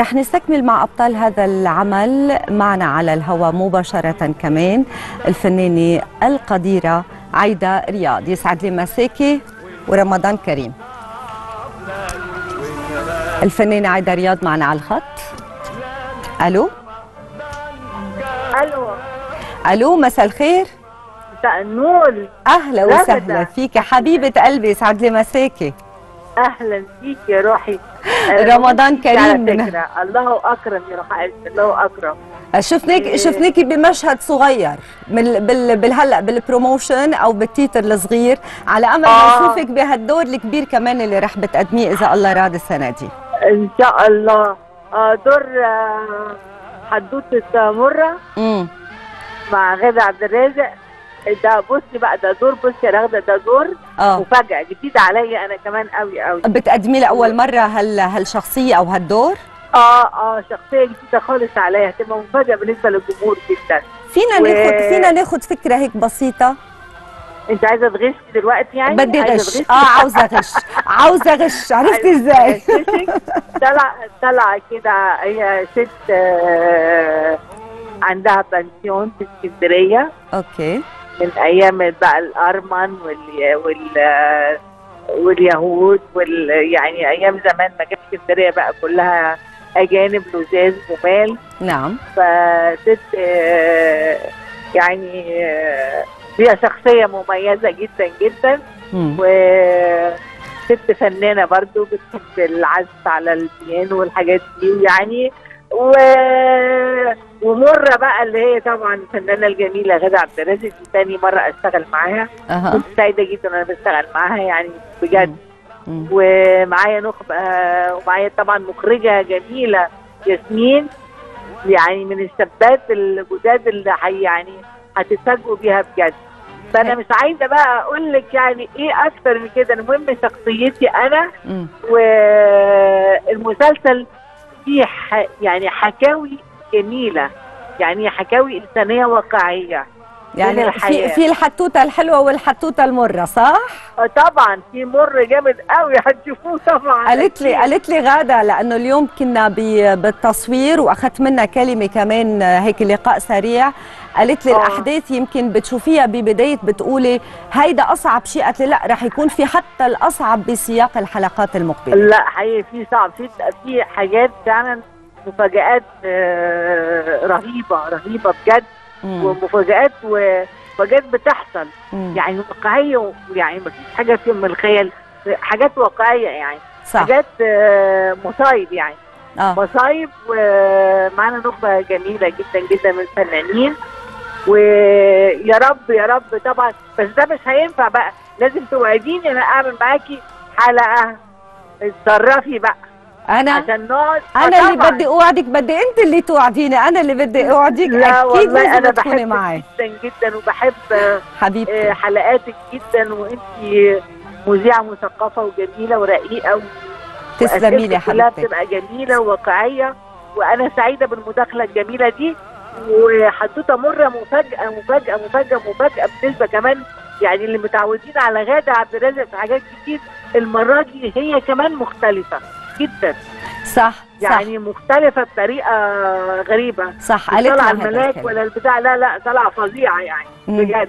رح نستكمل مع أبطال هذا العمل. معنا على الهواء مباشرة كمان الفنانة القديرة عايدة رياض. يسعد لي مساكي ورمضان كريم. الفنانة عايدة رياض معنا على الخط. ألو ألو ألو، مساء الخير. مساء النور، أهلا وسهلا فيك حبيبة قلبي، يسعد لي مساكي. اهلا بيك يا روحي، رمضان كريم. الله اكرم يا روح قلبي، الله اكرم. شفناكي بمشهد صغير بالهلا بالبروموشن او بالتيتر الصغير، على امل نشوفك بهالدور الكبير كمان اللي رح بتقدميه اذا الله راد السنه دي ان شاء الله. دور حدوتة مرة مع غادة عبد الرازق. ده بصي بقى، ده دور، بصي يا رغدة، ده دور مفاجأة جديدة عليا انا كمان قوي قوي. بتقدمي لاول مرة هالشخصية او هالدور؟ شخصية جديدة خالص عليا، هتبقى مفاجأة بالنسبة للجمهور جدا. فينا ناخد فكرة هيك بسيطة؟ انت عايزة تغش دلوقتي يعني؟ بدي غش، عاوزة غش. عرفتي ازاي؟ طلع كده، هي ست عندها بنسيون في اسكندرية. اوكي. من ايام بقى الارمن واليهود يعني ايام زمان ما كانتش اسكندريه بقى كلها اجانب لزاز جمال. نعم. فست يعني هي شخصيه مميزه جدا جدا، وست فنانه برضو، بتحب العزف على البيانو والحاجات دي يعني. ومرة بقى اللي هي طبعا الفنانة الجميلة غادة عبد الرازق، دي تاني مرة اشتغل معاها. كنت سعيدة جدا وانا بشتغل معاها يعني بجد. ومعايا نخبة، ومعايا طبعا مخرجة جميلة ياسمين، يعني من الشابات الجداد اللي يعني هتتفاجئوا بيها بجد. فانا مش عايزة بقى اقول لك يعني ايه اكتر من كده. المهم شخصيتي انا، والمسلسل فيه يعني حكاوي جميلة، يعني حكاوي إنسانية واقعية، يعني في الحتوتة الحلوة والحتوتة المرة، صح؟ طبعا في مر جامد قوي هتشوفوه طبعا. قالت لي غادة، لأنه اليوم كنا بالتصوير وأخذت منها كلمة كمان هيك لقاء سريع، قالت لي الأحداث يمكن بتشوفيها ببداية بتقولي هيدا أصعب شيء، قالت لي لا، رح يكون في حتى الأصعب بسياق الحلقات المقبلة. لا حقيقي في صعب، في حاجات فعلا مفاجآت رهيبة رهيبة بجد، ومفاجآت بتحصل يعني واقعية، يعني مفيش حاجة فيهم من الخيال، حاجات واقعية يعني. صح. حاجات مصايب يعني مصايب. ومعانا نخبة جميلة جدا جدا من الفنانين، ويا رب يا رب طبعا. بس ده مش هينفع بقى، لازم توعديني انا اعمل معاكي حلقة، اتصرفي بقى. انا اللي بدي اوعدك، بدي انت اللي توعديني، انا اللي بدي اوعدك. لا اكيد والله انا بحبك معاي جدا جدا، وبحب حبيبتي حلقاتك جدا، وانت مذيعه مثقفه وجميله ورقيقه. تسلمي لي يا حبيبتي، بتبقى جميله وواقعيه، وانا سعيده بالمداخله الجميله دي. وحدوته مره مفاجاه مفاجاه مفاجاه مفاجاه بالنسبه كمان يعني اللي متعودين على غاده عبد الرازق في حاجات كتير، المره دي هي كمان مختلفه جدا. صح يعني مختلفة بطريقة غريبة. صح، قالت طلع الملاك ولا البتاع، لا طلع فظيعة يعني بجد.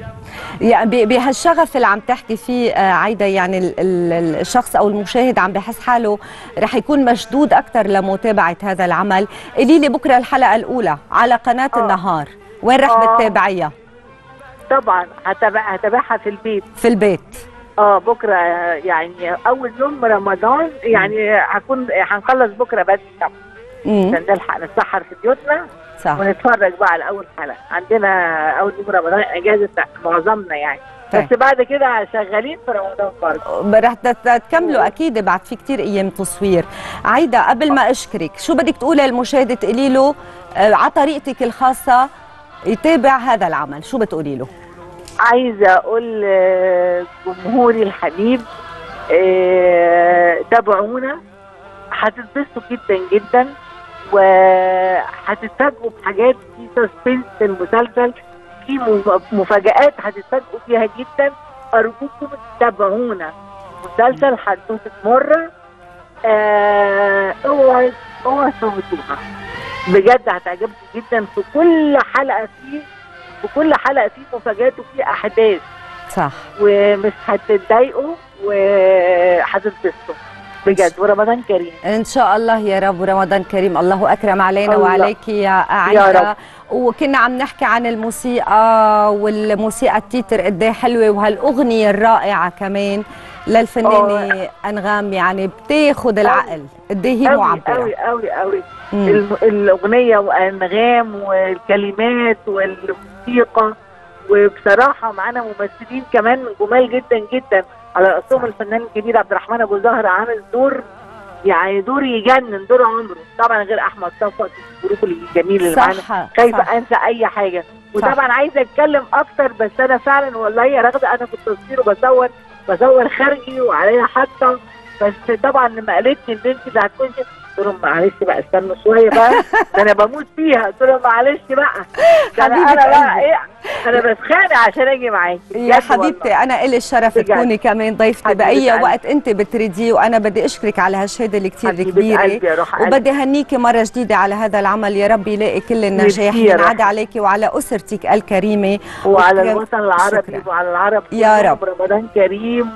يعني بهالشغف اللي عم تحكي فيه عايدة، يعني الشخص او المشاهد عم بحس حاله رح يكون مشدود اكثر لمتابعة هذا العمل. قولي لي بكره الحلقة الأولى على قناة النهار، وين رح بتتابعيها؟ طبعا هتابعها في البيت. في البيت بكره يعني اول يوم رمضان، يعني هنخلص بكره بدري طبعا عشان نلحق نتسحر في بيوتنا. صح. ونتفرج بقى على اول حلقه، عندنا اول يوم رمضان اجازه معظمنا يعني. طيب. بس بعد كده شغالين في رمضان برضه، رح تكملوا اكيد بعد في كتير ايام تصوير. عايده قبل ما اشكرك، شو بدك تقولي للمشاهد تقولي له على طريقتك الخاصه يتابع هذا العمل، شو بتقولي له؟ عايزه اقول جمهوري الحبيب تابعونا، هتتبسطوا جدا جدا، وهتتفاجئوا بحاجات، في سسبنس في المسلسل، في مفاجآت هتتفاجئوا فيها جدا. ارجوكم تابعونا مسلسل حدوتة مرة. اوعي اوعى تفوتوها بجد، هتعجبك جدا. في كل حلقه فيه مفاجات وفي احداث صح، ومش هتتضايقوا وهتتبسطوا بجد. ورمضان كريم ان شاء الله يا رب، ورمضان كريم. الله اكرم علينا وعليكي يا عايدة. وكنا عم نحكي عن الموسيقى والموسيقى التيتر قد ايه حلوه، وهالاغنيه الرائعه كمان للفنانه انغام، يعني بتاخد العقل قد ايه هي معبره قوي قوي قوي. الاغنيه وانغام والكلمات والموسيقى، وبصراحه معانا ممثلين كمان جمال جدا جدا، على رأسهم الفنان الكبير عبد الرحمن ابو زاهر، عامل دور يعني دور يجنن، دور عمره طبعا، غير احمد صفت الجروب الجميل اللي معانا، خايفه انسى اي حاجه. وطبعا عايزه اتكلم اكتر، بس انا فعلا والله يا رغده انا في التصوير وبصور خارجي وعليها حتى، بس طبعا لما قالت لي ان انت اللي هتكوني، قلت لهم معلش بقى استنوا شويه بقى، ده انا بموت فيها، قلت لهم معلش بقى انا بقى ايه، انا بتخانق عشان اجي معاكي يا حبيبتي والله. انا لي الشرف تكوني كمان ضيفتي باي وقت انت بتريديه، وانا بدي اشكرك على هالشهاده اللي كثير كبيره، وبدي هنيكي مره جديده على هذا العمل، يا رب يلاقي كل النجاح ينعاد عليكي وعلى اسرتك الكريمه وعلى الوطن العربي وعلى العرب يا رب. رمضان كريم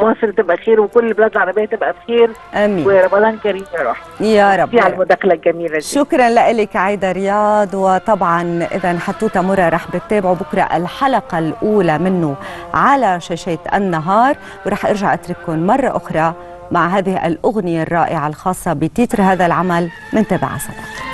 ومصر تبقى خير، وكل البلاد العربيه تبقى بخير، امين، ورمضان كريم يا رب على المداخله الجميله دي. شكرا لك عايده رياض. وطبعا اذا حدوته مرة رح بتتابعوا بكره الحلقه الاولى منه على شاشات النهار، ورح ارجع اترككم مره اخرى مع هذه الاغنيه الرائعه الخاصه بتيتر هذا العمل من تبع سنة.